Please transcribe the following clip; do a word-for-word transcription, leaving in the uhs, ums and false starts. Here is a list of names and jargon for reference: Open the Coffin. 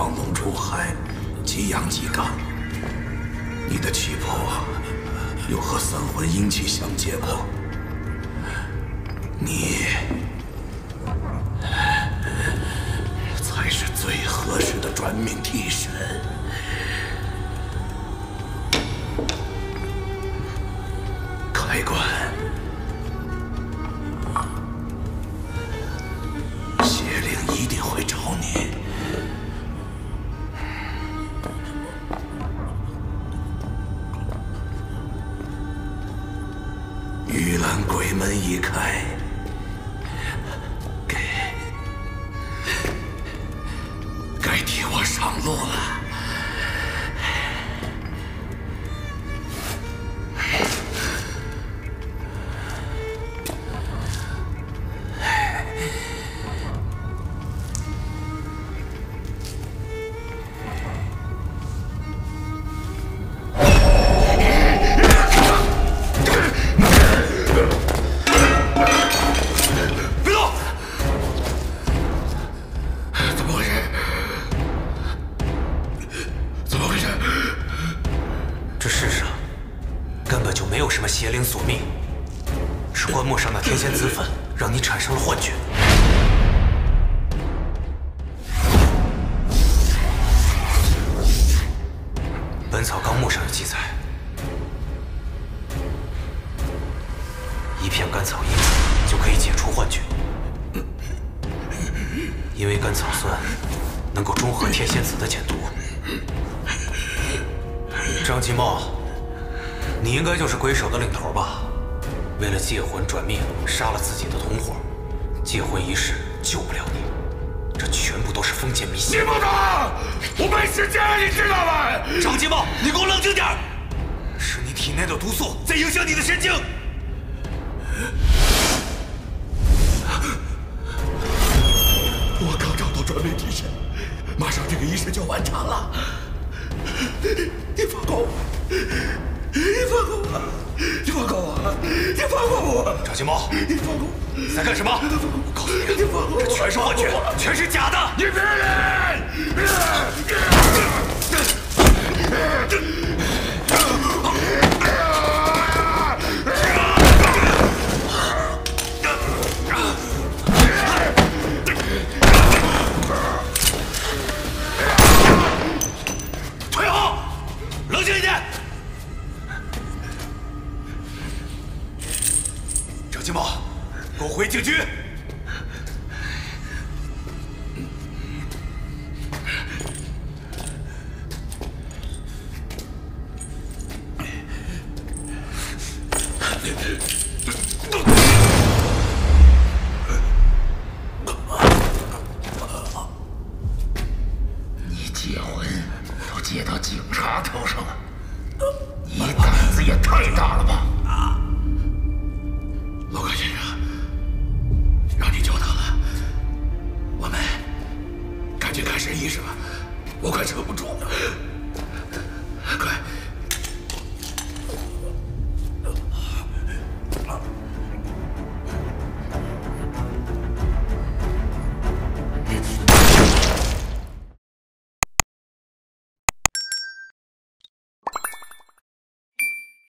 望龙出海，即阳即刚。你的气魄又和三魂阴气相结过，你才是最合适的转命替身。开棺，邪灵一定会找你。 玉兰鬼门一开，该该替我上路了。 你胆子也太大了吧！